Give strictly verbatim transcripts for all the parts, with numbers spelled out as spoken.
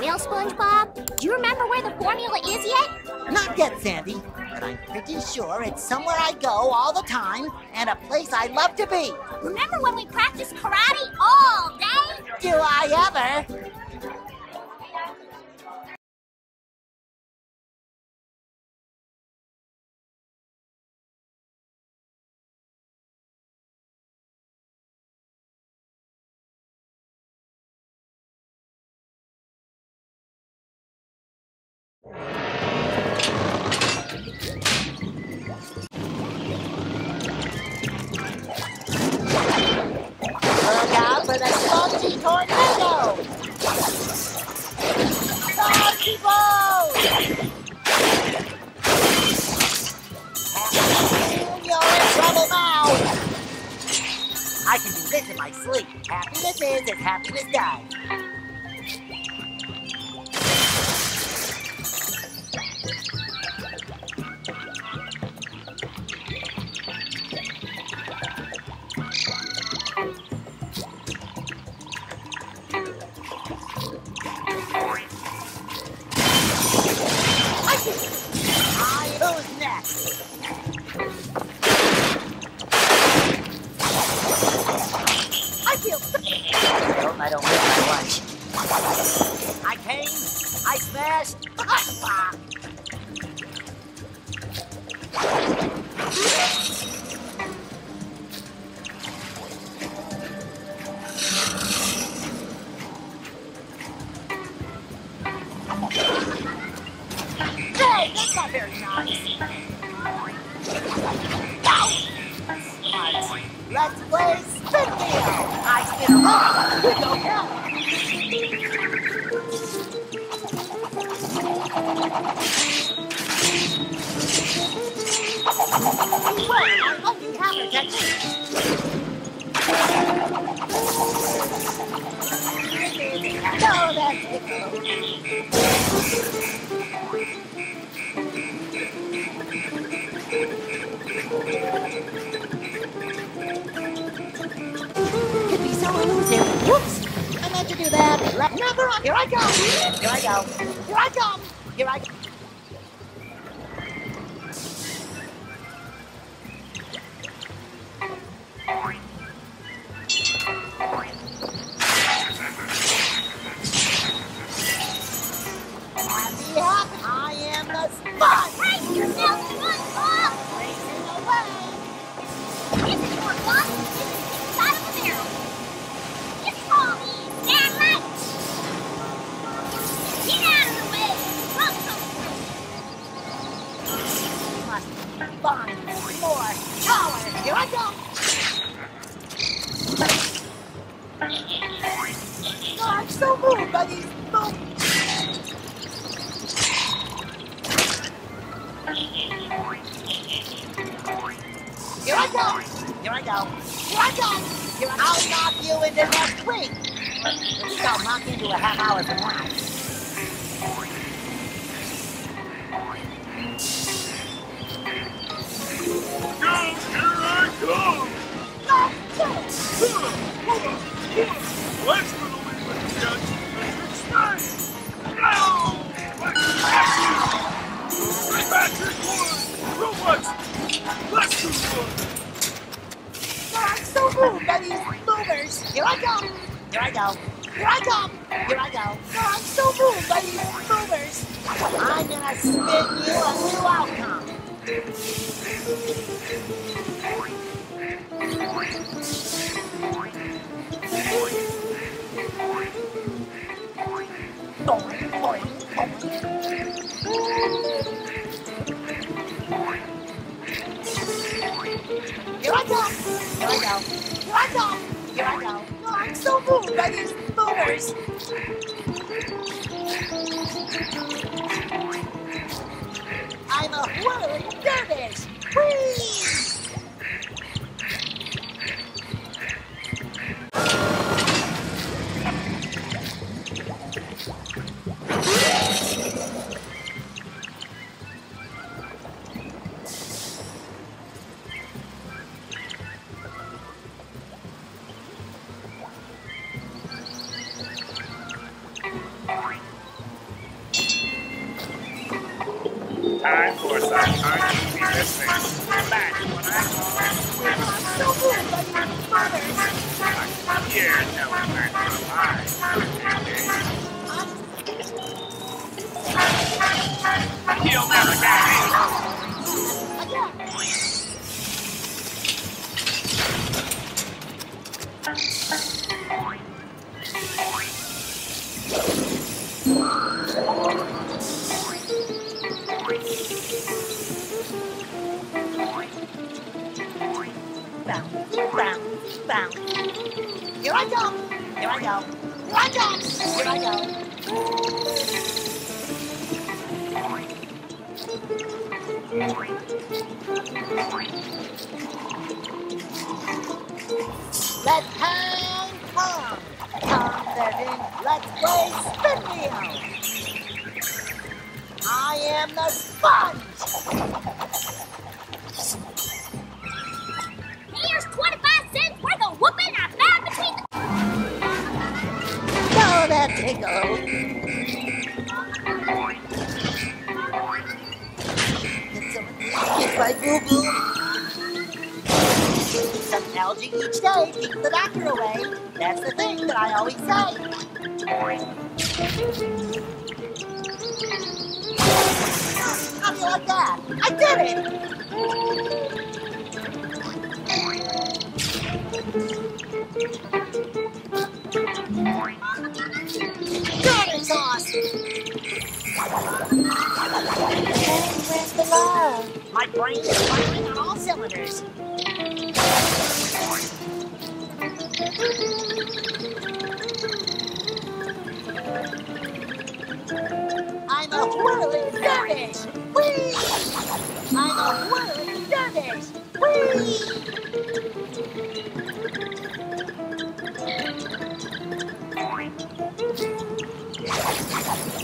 Well, SpongeBob, do you remember where the formula is yet? Not yet, Sandy, but I'm pretty sure it's somewhere I go all the time and a place I love to be. Remember when we practiced karate all day? Do I ever? Look out for the salty tornado! Salty balls! You're in trouble now! I can do this in my sleep. Happiness is as happiness dies. Thank you. Time for some R G B business. That's what I call it. I'm so good, like my father. I'm here telling that to lie. He'll never get me. Bounce, bounce, bounce. Here I go, here I go, here I go, here I go. Let hang Tom. Tom Devin, let's play spin me out. I am the sponge. twenty-five cents worth of whooping I found between the... Oh, that tickle. Did someone get my boo-boo? Some algae each day keeps the doctor away. That's the thing that I always say. I'll be like that. I did it! That is awesome! Where's the love? My brain is firing on all cylinders. I'm a whirling dervish! Whee! I'm a whirling dervish! Whee!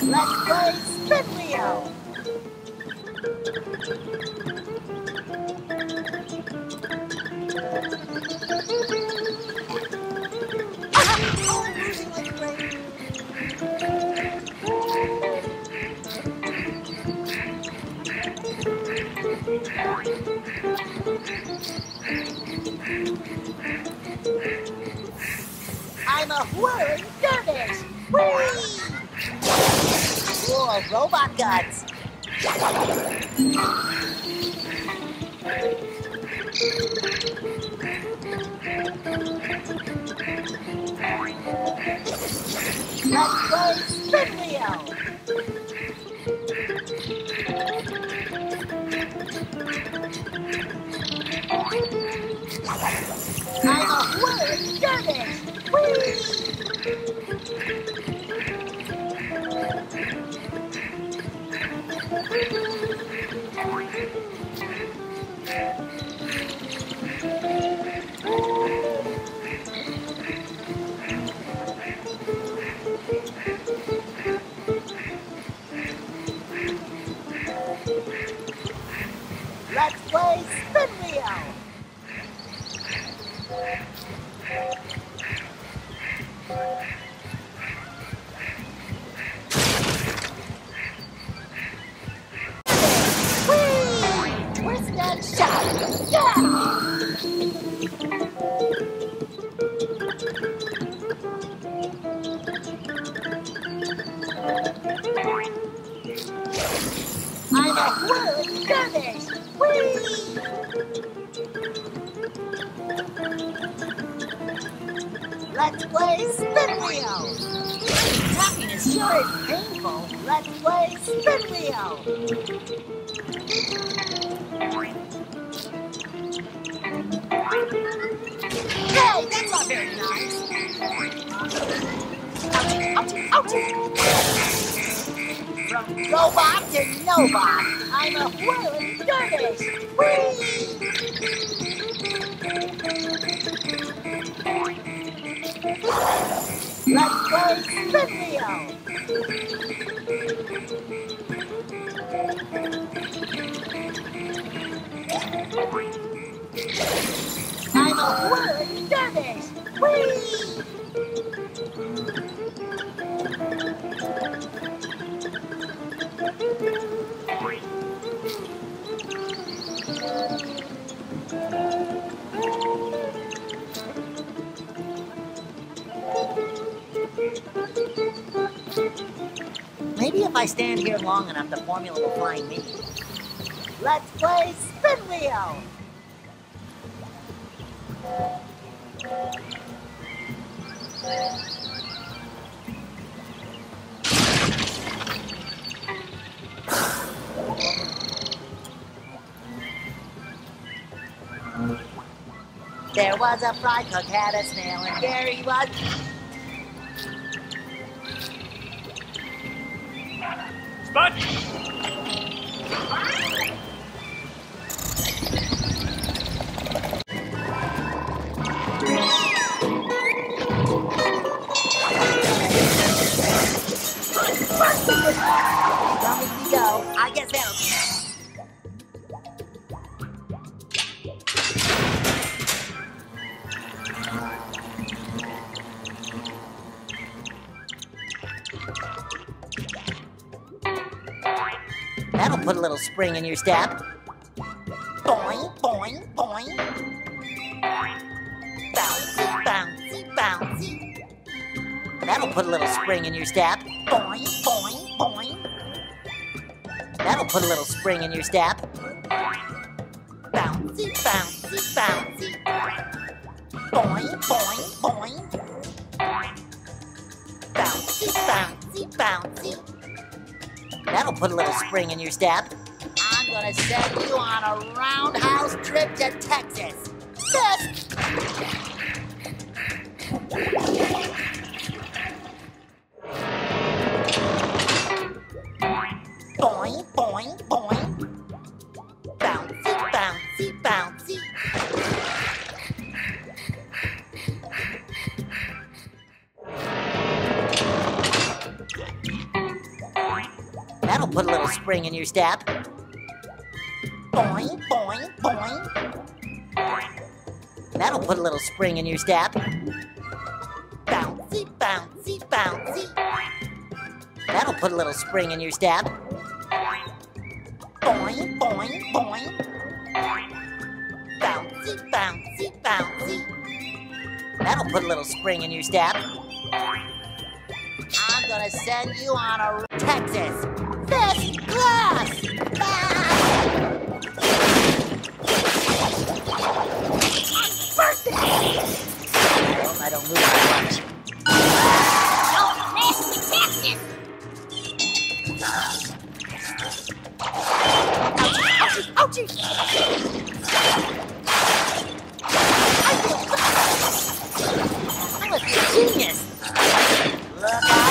Let's play Spin Wheel! Oh, I'm losing my brain. I'm a whirling dervish! Whee! Oh, robot guts. Let's play Spin Wheel. I'm a whirling dervish. Whee! Let's play Spin Wheel! I'm a whirling dervish! Whee! Let's play Spin Wheel! Talking is sure is painful. Let's play Spin Wheel! Hey, that's not very nice! Ouch, ouch, ouch! From robot to nobot, I'm a whirling dervish. Whee! Let's play Spin Wheel. I'm a whirling dervish. Whee! Maybe if I stand here long enough, the formula will find me. Let's play Spin Wheel! There was a fry cook had a snail, and there he was. Sponge! That'll put a little spring in your step. Boing, boing, boing. Bouncy, bouncy, bouncy. That'll put a little spring in your step. Boing, boing, boing. That'll put a little spring in your step. Bouncy, bouncy, bouncy. Boing, boing, boing. Bouncy, bouncy, bouncy. That'll put a little spring in your step. I'm gonna send you on a roundhouse trip to Texas. Yes. Boing, boing, boing. Bouncy, bouncy, bouncy. That'll put a little spring in your step. Boing, boing, boing. That'll put a little spring in your step. Bouncy, bouncy, bouncy. That'll put a little spring in your step. Boing, boing, boing. Bouncy, bouncy, bouncy. That'll put a little spring in your step. I'm gonna send you on a Texas. This glass! Ah! Burst it! I hope I don't move too much. Don't mess with Texas! Ouchie! Ouchie! Ouchie! I'm a genius! Look out!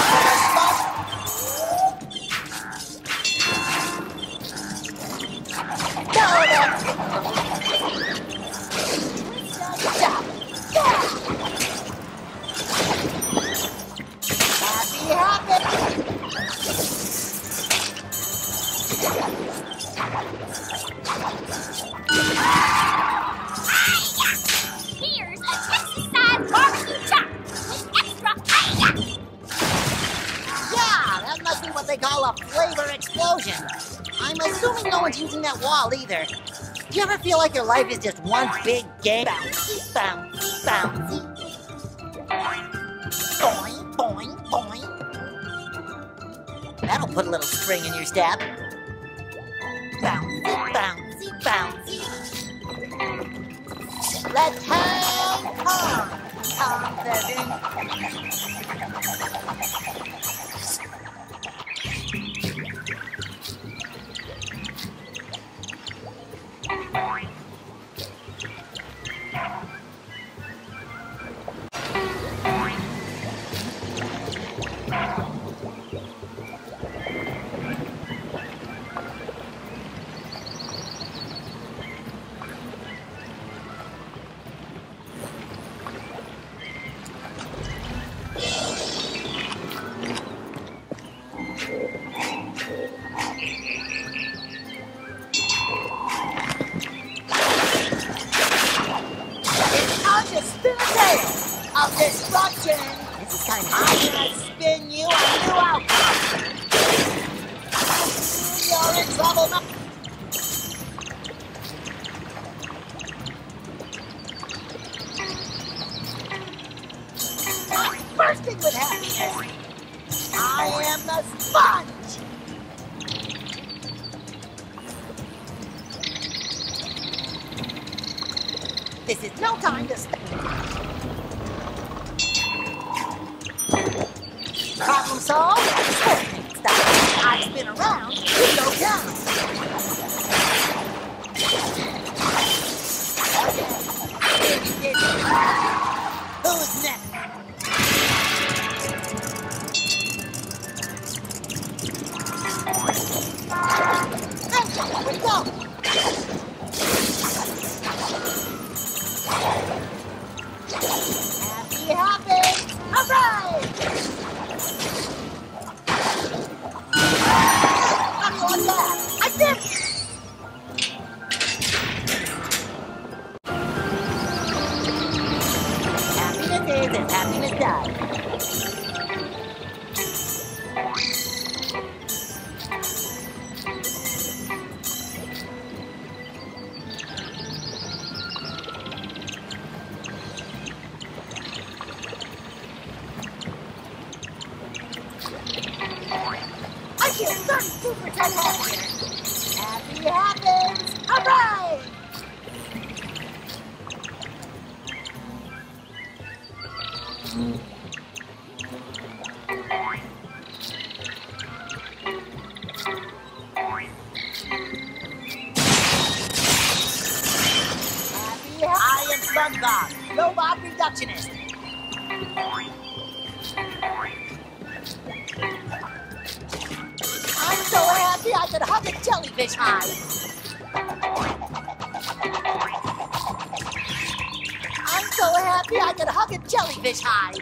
I'm assuming no one's using that wall either. Do you ever feel like your life is just one big game? Bouncy, bouncy, bouncy. Boing, boing, boing. That'll put a little spring in your step. Bouncy, bouncy, bouncy. Let's hang on, confident. Destruction! This is kind of I'm gonna spin you a new outcome! You're in trouble, no I'm bursting with happiness! I am the sponge! This is no time to spend. Problem solved? I've been around, you go down. Who's next? Let's go! Happy, happy! Alright! I'm on that! I did it! Happiness is and happiness dies. Happy happens! Alright! I am SpongeBob, robot reductionist. I'm so happy I could hug a jellyfish eye. I'm so happy I could hug a jellyfish eye.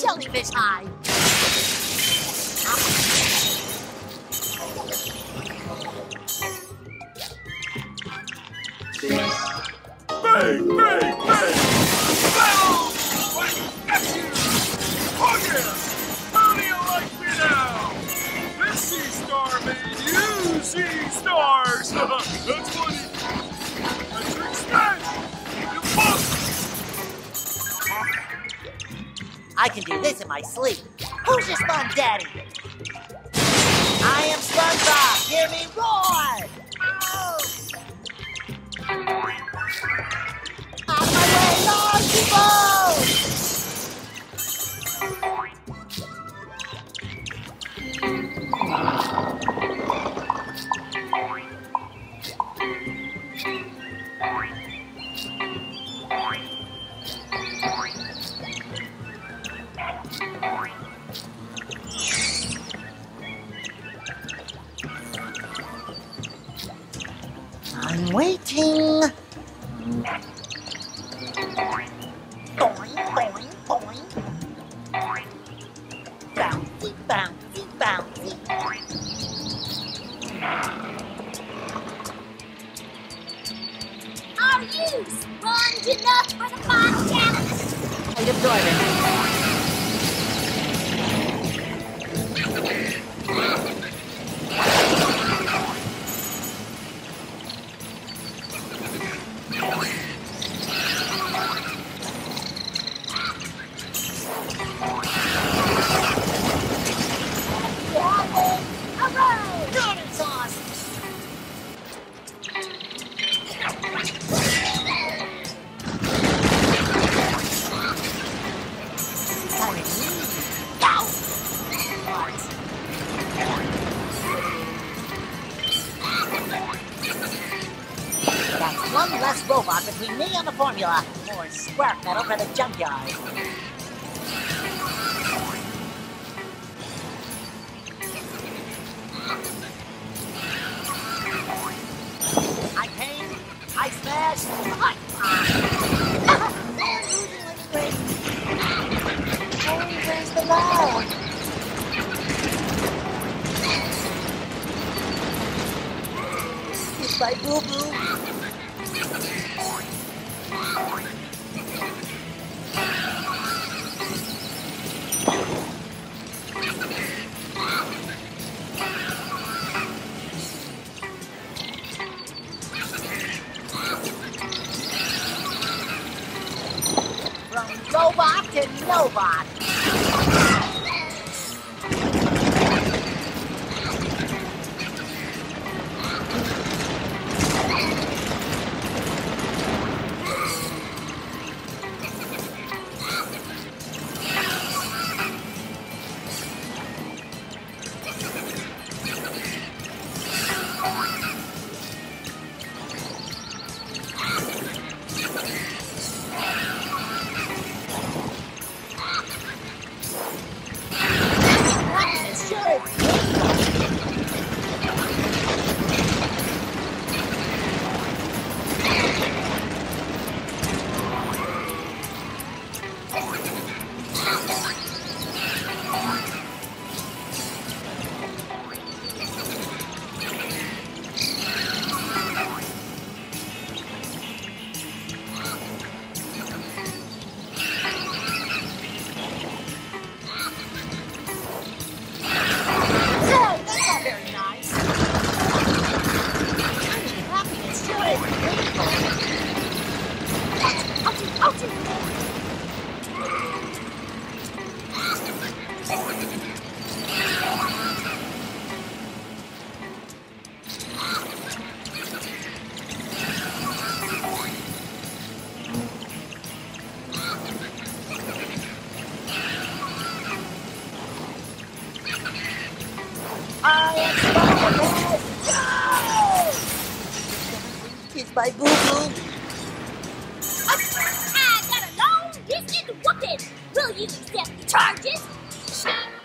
Jellyfish high. Bang, bang, bang! Battle! I got you! Oh yeah! How do you like me now? This C-Star made you C-Stars! That's funny! That's your expense! You fuck! I can do this in my sleep. Who's your Spon Daddy? I am SpongeBob. Hear me roar! Oh. On my way, large people! I'm waiting. Boing, boing, boing. Bouncy, bouncy, bouncy. Are you sponge enough for the podcast? I deployed it. One less robot between me and the formula. More scrap metal for the junkyard. I came, I smashed, I by Boo Boo. From Gobot to Nobot. By Boo Boo. I got a long distance whooping. Will you accept the charges?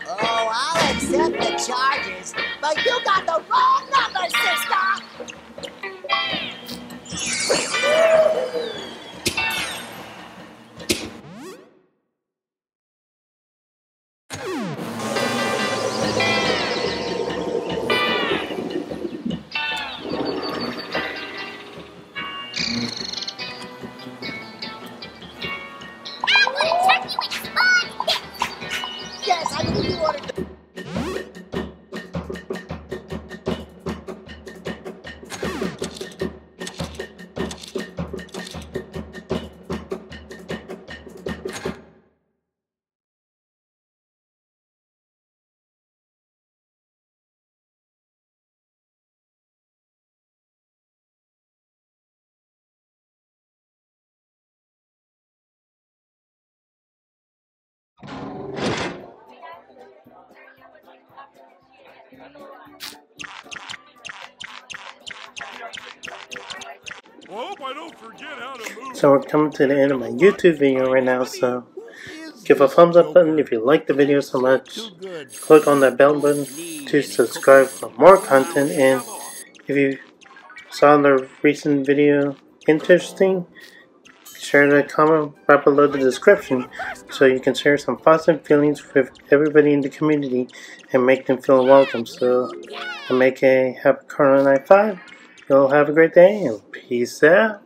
Oh, I'll accept the charges, but you got the wrong number, sister. So we're coming to the end of my YouTube video right now, so give a thumbs up button if you like the video so much, click on that bell button to subscribe for more content, and if you saw the recent video interesting, share the comment right below the description so you can share some thoughts and feelings with everybody in the community and make them feel welcome. So I make a HappyKarl zero nine five. You'll have a great day and peace out.